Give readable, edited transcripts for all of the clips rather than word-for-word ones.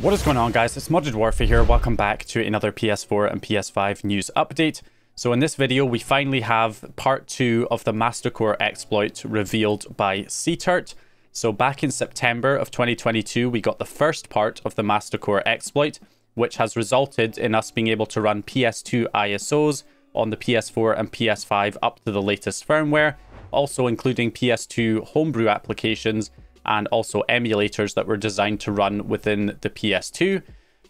What is going on, guys? It's Modded Warfare here. Welcome back to another PS4 and PS5 news update. So in this video, we finally have part 2 of the Mast1c0re exploit revealed by Cturt. So back in September of 2022, we got the first part of the Mast1c0re exploit, which has resulted in us being able to run PS2 ISOs on the PS4 and PS5 up to the latest firmware, also including PS2 homebrew applications and also emulators that were designed to run within the PS2.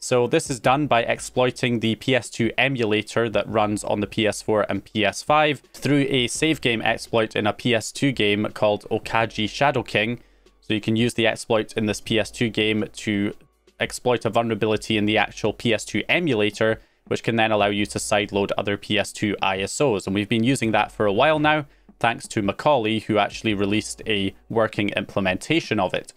So this is done by exploiting the PS2 emulator that runs on the PS4 and PS5 through a save game exploit in a PS2 game called Okage Shadow King. So you can use the exploit in this PS2 game to exploit a vulnerability in the actual PS2 emulator, which can then allow you to sideload other PS2 ISOs. And we've been using that for a while now, thanks to McCaulay, who actually released a working implementation of it.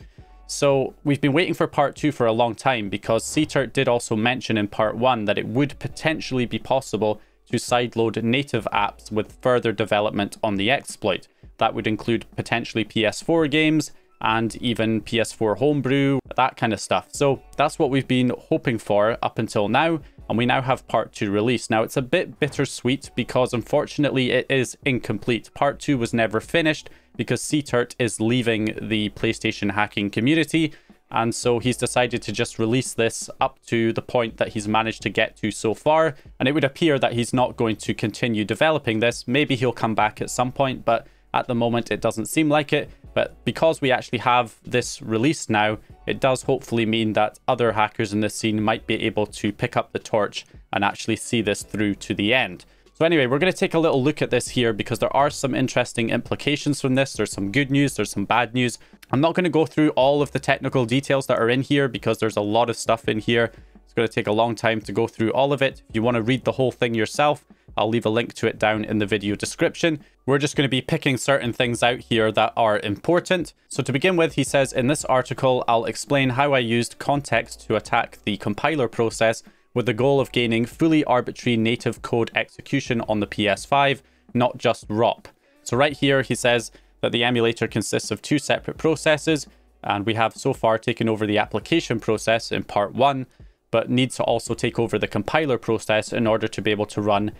So we've been waiting for part 2 for a long time, because Cturt did also mention in part 1 that it would potentially be possible to sideload native apps with further development on the exploit. That would include potentially PS4 games and even PS4 homebrew, that kind of stuff. So that's what we've been hoping for up until now, and we now have part 2 released. Now, it's a bit bittersweet because unfortunately it is incomplete. Part 2 was never finished because Cturt is leaving the PlayStation hacking community, and so he's decided to just release this up to the point that he's managed to get to so far, and it would appear that he's not going to continue developing this. Maybe he'll come back at some point, but at the moment it doesn't seem like it. But because we actually have this released now, it does hopefully mean that other hackers in this scene might be able to pick up the torch and actually see this through to the end. So anyway, we're going to take a little look at this here because there are some interesting implications from this. There's some good news, there's some bad news. I'm not going to go through all of the technical details that are in here because there's a lot of stuff in here. It's going to take a long time to go through all of it. If you want to read the whole thing yourself, I'll leave a link to it down in the video description. We're just going to be picking certain things out here that are important. So to begin with, he says, in this article, I'll explain how I used context to attack the compiler process with the goal of gaining fully arbitrary native code execution on the PS5, not just ROP. So right here, he says that the emulator consists of 2 separate processes, and we have so far taken over the application process in part 1, but need to also take over the compiler process in order to be able to run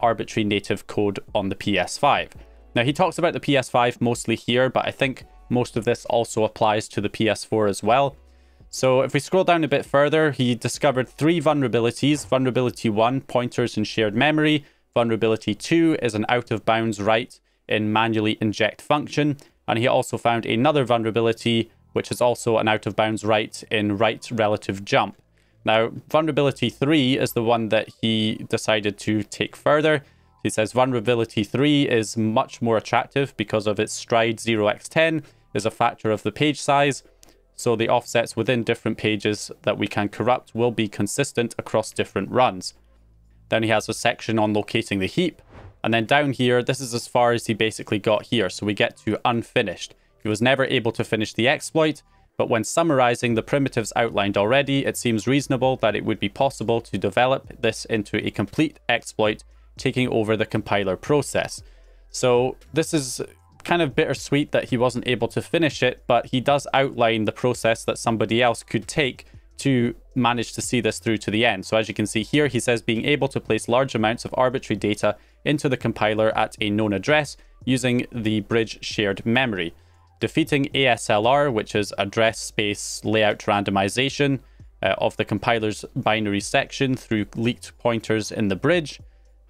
arbitrary native code on the PS5. Now, he talks about the PS5 mostly here, but I think most of this also applies to the PS4 as well. So if we scroll down a bit further, he discovered 3 vulnerabilities. Vulnerability 1, pointers in shared memory. Vulnerability 2 is an out-of-bounds write in manually inject function. And he also found another vulnerability, which is also an out-of-bounds write in write relative jump. Now, vulnerability 3 is the one that he decided to take further. He says vulnerability 3 is much more attractive because of its stride 0x10 is a factor of the page size. So the offsets within different pages that we can corrupt will be consistent across different runs. Then he has a section on locating the heap. And then down here, this is as far as he basically got here. So we get to unfinished. He was never able to finish the exploit, but when summarizing the primitives outlined already, it seems reasonable that it would be possible to develop this into a complete exploit, taking over the compiler process. So this is kind of bittersweet that he wasn't able to finish it, but he does outline the process that somebody else could take to manage to see this through to the end. So as you can see here, he says being able to place large amounts of arbitrary data into the compiler at a known address using the bridge shared memory. Defeating ASLR, which is address space layout randomization of the compiler's binary section through leaked pointers in the bridge.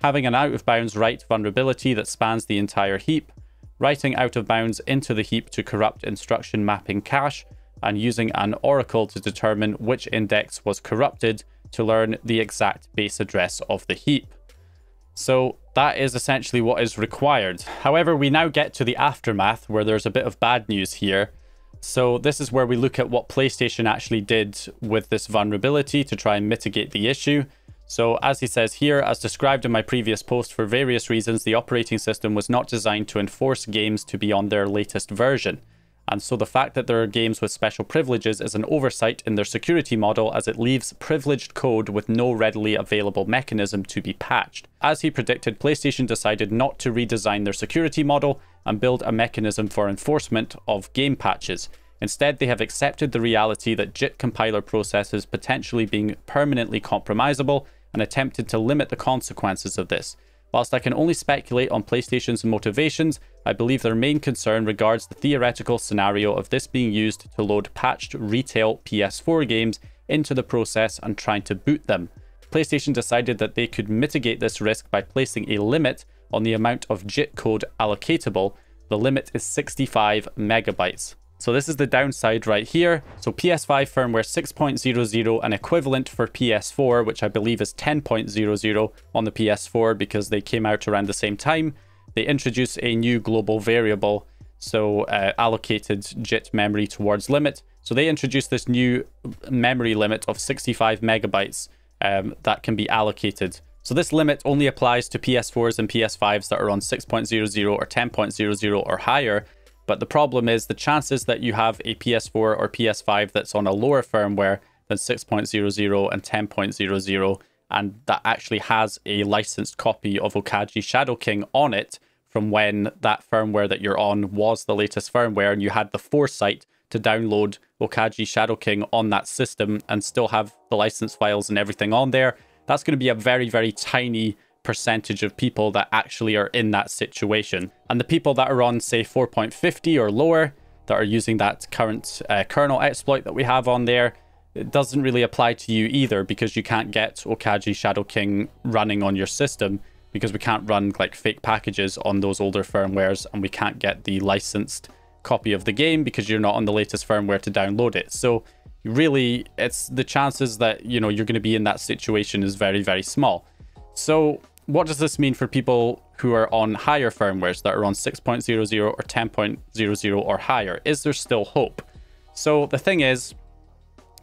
Having an out-of-bounds write vulnerability that spans the entire heap. Writing out-of-bounds into the heap to corrupt instruction mapping cache. And using an oracle to determine which index was corrupted to learn the exact base address of the heap. So that is essentially what is required. However, we now get to the aftermath where there's a bit of bad news here. So this is where we look at what PlayStation actually did with this vulnerability to try and mitigate the issue. So as he says here, as described in my previous post, for various reasons, the operating system was not designed to enforce games to be on their latest version. And so the fact that there are games with special privileges is an oversight in their security model, as it leaves privileged code with no readily available mechanism to be patched. As he predicted, PlayStation decided not to redesign their security model and build a mechanism for enforcement of game patches. Instead, they have accepted the reality that JIT compiler processes potentially being permanently compromisable and attempted to limit the consequences of this. Whilst I can only speculate on PlayStation's motivations, I believe their main concern regards the theoretical scenario of this being used to load patched retail PS4 games into the process and trying to boot them. PlayStation decided that they could mitigate this risk by placing a limit on the amount of JIT code allocatable. The limit is 65 megabytes. So this is the downside right here. So PS5 firmware 6.00 and equivalent for PS4, which I believe is 10.00 on the PS4 because they came out around the same time. They introduce a new global variable, so allocated JIT memory towards limit. So they introduced this new memory limit of 65 megabytes that can be allocated. So this limit only applies to PS4s and PS5s that are on 6.00 or 10.00 or higher. But the problem is the chances that you have a PS4 or PS5 that's on a lower firmware than 6.00 and 10.00, and that actually has a licensed copy of Okage Shadow King on it from when that firmware that you're on was the latest firmware, and you had the foresight to download Okage Shadow King on that system and still have the license files and everything on there, that's going to be a very, very tiny percentage of people that actually are in that situation. And the people that are on, say, 4.50 or lower that are using that current kernel exploit that we have on there, it doesn't really apply to you either, because you can't get Okage Shadow King running on your system, because we can't run like fake packages on those older firmwares, and we can't get the licensed copy of the game because you're not on the latest firmware to download it. So really, it's the chances that, you know, you're going to be in that situation is very, very small. So what does this mean for people who are on higher firmwares that are on 6.00 or 10.00 or higher? Is there still hope? So the thing is,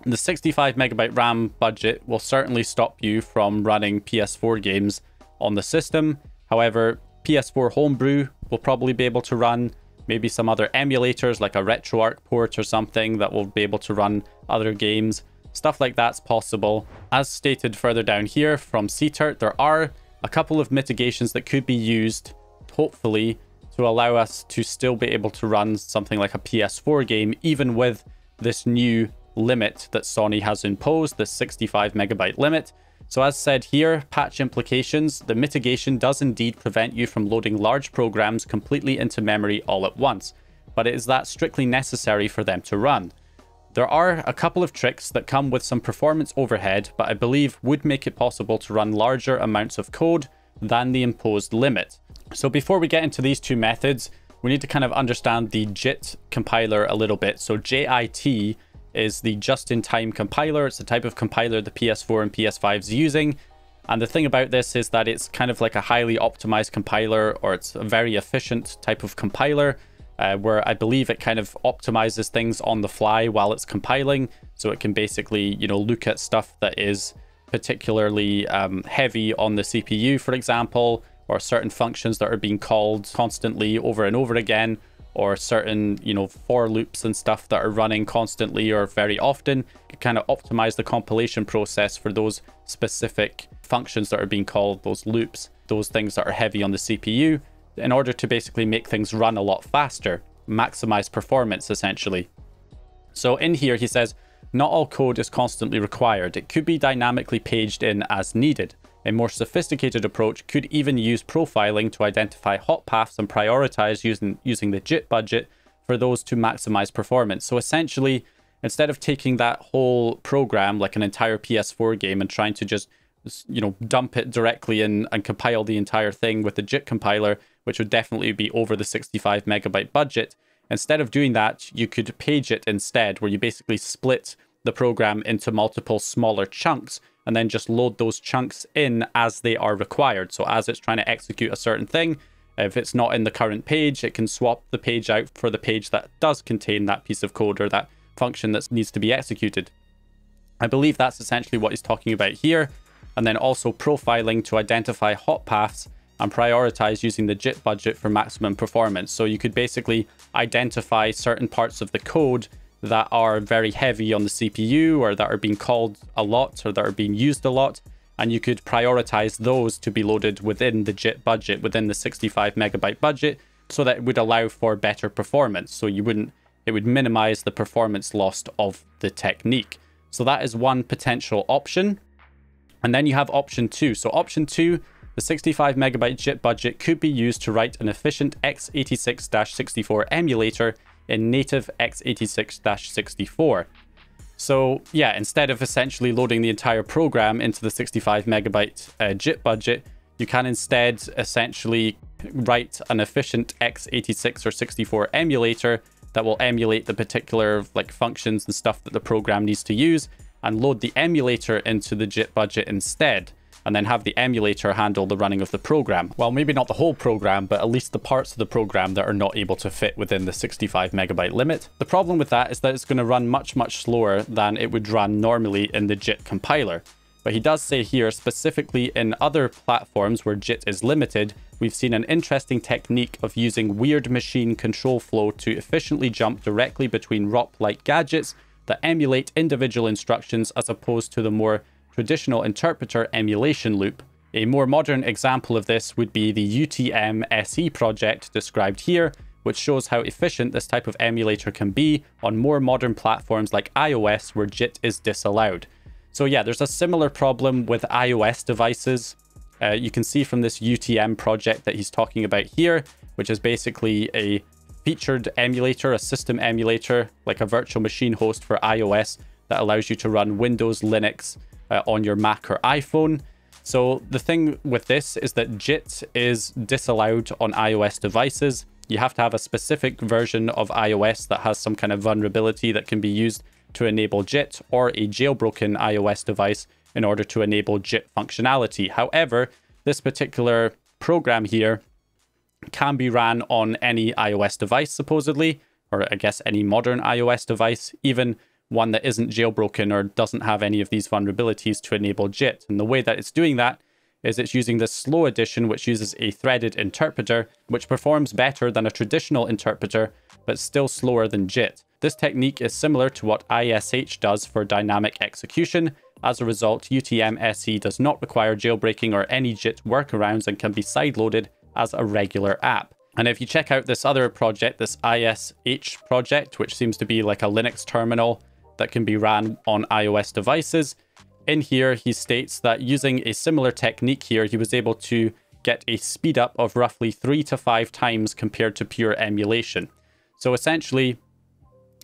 the 65 megabyte RAM budget will certainly stop you from running PS4 games on the system. However, PS4 homebrew will probably be able to run, maybe some other emulators like a RetroArch port or something that will be able to run other games. Stuff like that's possible. As stated further down here from Cturt, there are a couple of mitigations that could be used, hopefully, to allow us to still be able to run something like a PS4 game, even with this new limit that Sony has imposed, the 65 megabyte limit. So as said here, patch implications, the mitigation does indeed prevent you from loading large programs completely into memory all at once, but it is that strictly necessary for them to run. There are a couple of tricks that come with some performance overhead, but I believe would make it possible to run larger amounts of code than the imposed limit. So before we get into these two methods, we need to kind of understand the JIT compiler a little bit. So JIT is the just-in-time compiler. It's the type of compiler the PS4 and PS5 is using. And the thing about this is that it's kind of like a highly optimized compiler, or it's a very efficient type of compiler. Where I believe it kind of optimizes things on the fly while it's compiling. So it can basically, you know, look at stuff that is particularly heavy on the CPU, for example, or certain functions that are being called constantly over and over again, or certain, you know, for loops and stuff that are running constantly or very often. It kind of optimizes the compilation process for those specific functions that are being called, those loops, those things that are heavy on the CPU, in order to basically make things run a lot faster, maximize performance essentially. So in here he says, not all code is constantly required. It could be dynamically paged in as needed. A more sophisticated approach could even use profiling to identify hot paths and prioritize using the JIT budget for those to maximize performance. So essentially, instead of taking that whole program, like an entire PS4 game, and trying to just, you know, dump it directly in and compile the entire thing with the JIT compiler, which would definitely be over the 65 megabyte budget. Instead of doing that, you could page it instead, where you basically split the program into multiple smaller chunks and then just load those chunks in as they are required. So as it's trying to execute a certain thing, if it's not in the current page, it can swap the page out for the page that does contain that piece of code or that function that needs to be executed. I believe that's essentially what he's talking about here. And then also profiling to identify hot paths and prioritize using the JIT budget for maximum performance. So you could basically identify certain parts of the code that are very heavy on the CPU, or that are being called a lot, or that are being used a lot, and you could prioritize those to be loaded within the JIT budget, within the 65 megabyte budget, so that it would allow for better performance. So you wouldn't It would minimize the performance lost of the technique. So that is one potential option. And then you have option two. So option two, the 65 megabyte JIT budget could be used to write an efficient x86-64 emulator in native x86-64. So yeah, instead of essentially loading the entire program into the 65 megabyte JIT budget, you can instead essentially write an efficient x86 or 64 emulator that will emulate the particular like functions and stuff that the program needs to use, and load the emulator into the JIT budget instead, and then have the emulator handle the running of the program. Well, maybe not the whole program, but at least the parts of the program that are not able to fit within the 65 megabyte limit. The problem with that is that it's going to run much, much slower than it would run normally in the JIT compiler. But he does say here, specifically in other platforms where JIT is limited, we've seen an interesting technique of using weird machine control flow to efficiently jump directly between ROP-like gadgets that emulate individual instructions as opposed to the more traditional interpreter emulation loop. A more modern example of this would be the UTM SE project described here, which shows how efficient this type of emulator can be on more modern platforms like iOS where JIT is disallowed. So yeah, there's a similar problem with iOS devices. You can see from this UTM project that he's talking about here, which is basically a featured emulator, a system emulator, like a virtual machine host for iOS that allows you to run Windows, Linux on your Mac or iPhone. So the thing with this is that JIT is disallowed on iOS devices. You have to have a specific version of iOS that has some kind of vulnerability that can be used to enable JIT, or a jailbroken iOS device in order to enable JIT functionality. However, this particular program here can be ran on any iOS device supposedly, or I guess any modern iOS device, even one that isn't jailbroken or doesn't have any of these vulnerabilities to enable JIT. And the way that it's doing that is it's using this slow edition, which uses a threaded interpreter, which performs better than a traditional interpreter, but still slower than JIT. This technique is similar to what ISH does for dynamic execution. As a result, UTM SE does not require jailbreaking or any JIT workarounds and can be sideloaded as a regular app. And if you check out this other project, this ISH project, which seems to be like a Linux terminal that can be ran on iOS devices, in here he states that using a similar technique here, he was able to get a speed up of roughly 3 to 5 times compared to pure emulation. So essentially,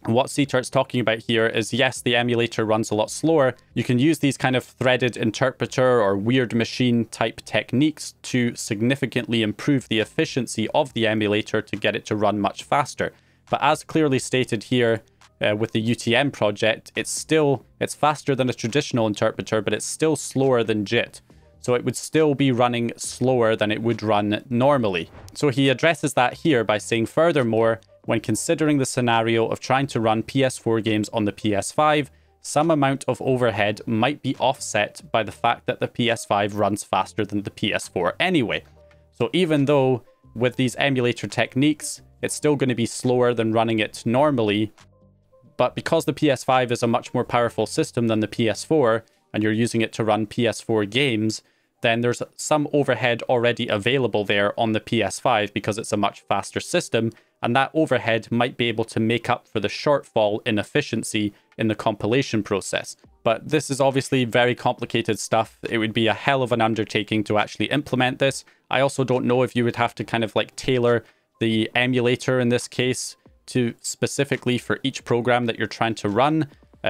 and what Cturt's talking about here is, yes, the emulator runs a lot slower. You can use these kind of threaded interpreter or weird machine type techniques to significantly improve the efficiency of the emulator to get it to run much faster. But as clearly stated here with the UTM project, it's faster than a traditional interpreter, but it's still slower than JIT. So it would still be running slower than it would run normally. So he addresses that here by saying, furthermore, when considering the scenario of trying to run PS4 games on the PS5, some amount of overhead might be offset by the fact that the PS5 runs faster than the PS4 anyway. So even though with these emulator techniques, it's still going to be slower than running it normally, but because the PS5 is a much more powerful system than the PS4, and you're using it to run PS4 games, then there's some overhead already available there on the PS5 because it's a much faster system, and that overhead might be able to make up for the shortfall in efficiency in the compilation process. But this is obviously very complicated stuff. It would be a hell of an undertaking to actually implement this. I also don't know if you would have to kind of like tailor the emulator in this case to specifically for each program that you're trying to run,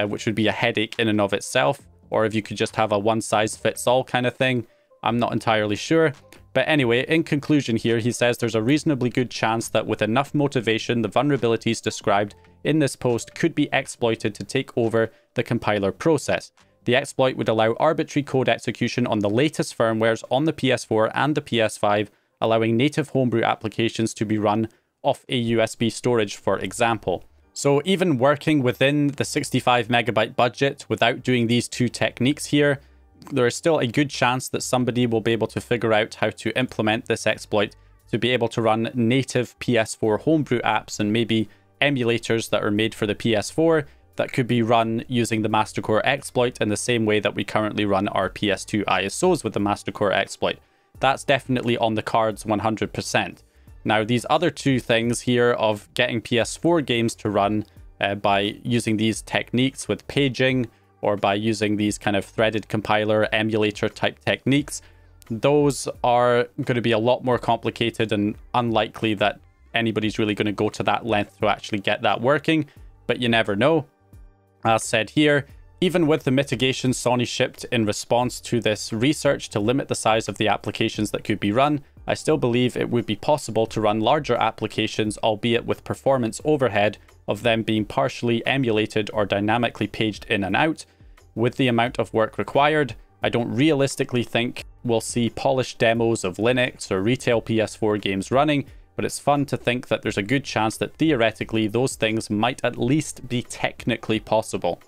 which would be a headache in and of itself, or if you could just have a one-size-fits-all kind of thing. I'm not entirely sure. But anyway, in conclusion here, he says there's a reasonably good chance that with enough motivation, the vulnerabilities described in this post could be exploited to take over the compiler process. The exploit would allow arbitrary code execution on the latest firmwares on the PS4 and the PS5, allowing native homebrew applications to be run off a USB storage, for example. So even working within the 65 megabyte budget without doing these two techniques here, there is still a good chance that somebody will be able to figure out how to implement this exploit to be able to run native PS4 homebrew apps and maybe emulators that are made for the PS4 that could be run using the Mast1c0re exploit in the same way that we currently run our PS2 ISOs with the Mast1c0re exploit. That's definitely on the cards 100%. Now, these other two things here of getting PS4 games to run by using these techniques with paging or by using these kind of threaded compiler emulator type techniques, those are going to be a lot more complicated and unlikely that anybody's really going to go to that length to actually get that working, but you never know. As said here, even with the mitigation Sony shipped in response to this research to limit the size of the applications that could be run, I still believe it would be possible to run larger applications, albeit with performance overhead of them being partially emulated or dynamically paged in and out. With the amount of work required, I don't realistically think we'll see polished demos of Linux or retail PS4 games running, but it's fun to think that there's a good chance that theoretically those things might at least be technically possible.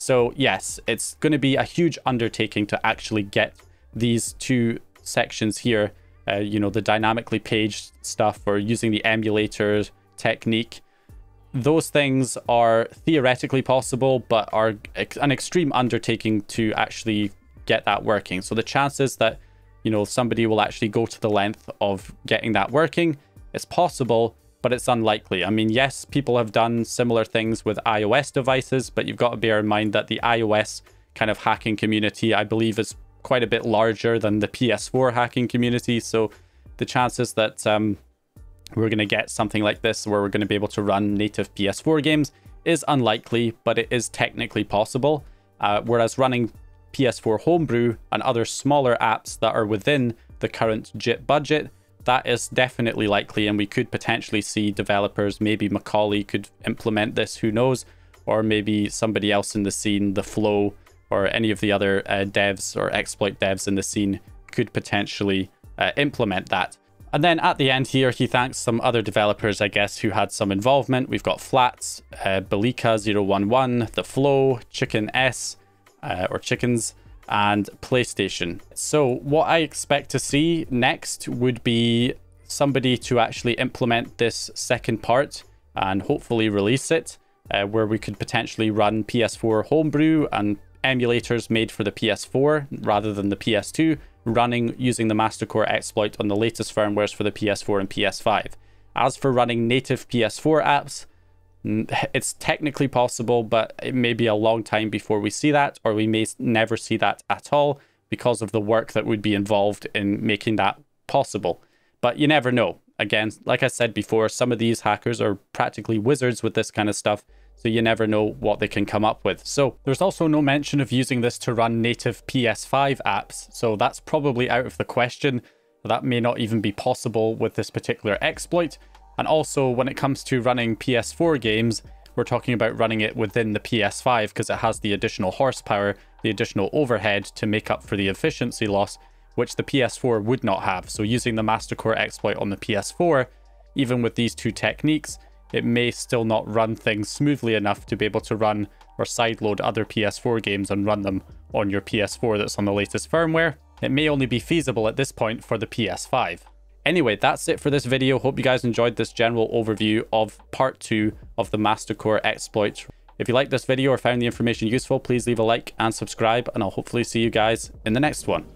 So yes, it's going to be a huge undertaking to actually get these two sections here, you know, the dynamically paged stuff or using the emulator technique. Those things are theoretically possible, but are an extreme undertaking to actually get that working. So the chances that, you know, somebody will actually go to the length of getting that working, it's possible, but it's unlikely. I mean, yes, people have done similar things with iOS devices, but you've got to bear in mind that the iOS kind of hacking community, I believe, is quite a bit larger than the PS4 hacking community. So the chances that we're going to get something like this where we're going to be able to run native PS4 games is unlikely, but it is technically possible. Whereas running PS4 homebrew and other smaller apps that are within the current JIT budget, that is definitely likely, and we could potentially see developers, maybe McCaulay could implement this, who knows, or maybe somebody else in the scene, The Flow, or any of the other devs or exploit devs in the scene could potentially implement that. And then at the end here, he thanks some other developers, I guess, who had some involvement. We've got Flats, Belika011, The Flow, Chicken S, or Chickens, and PlayStation. So what I expect to see next would be somebody to actually implement this second part and hopefully release it, where we could potentially run PS4 homebrew and emulators made for the PS4 rather than the PS2 running using the Mast1c0re exploit on the latest firmwares for the PS4 and PS5. As for running native PS4 apps, it's technically possible, but it may be a long time before we see that, or we may never see that at all because of the work that would be involved in making that possible. But you never know. Again, like I said before, some of these hackers are practically wizards with this kind of stuff, so you never know what they can come up with. So there's also no mention of using this to run native PS5 apps, so that's probably out of the question. That may not even be possible with this particular exploit. And also, when it comes to running PS4 games, we're talking about running it within the PS5 because it has the additional horsepower, the additional overhead to make up for the efficiency loss, which the PS4 would not have. So using the Mast1c0re exploit on the PS4, even with these two techniques, it may still not run things smoothly enough to be able to run or sideload other PS4 games and run them on your PS4 that's on the latest firmware. It may only be feasible at this point for the PS5. Anyway, that's it for this video. Hope you guys enjoyed this general overview of part 2 of the Mast1c0re exploit. If you liked this video or found the information useful, please leave a like and subscribe, and I'll hopefully see you guys in the next one.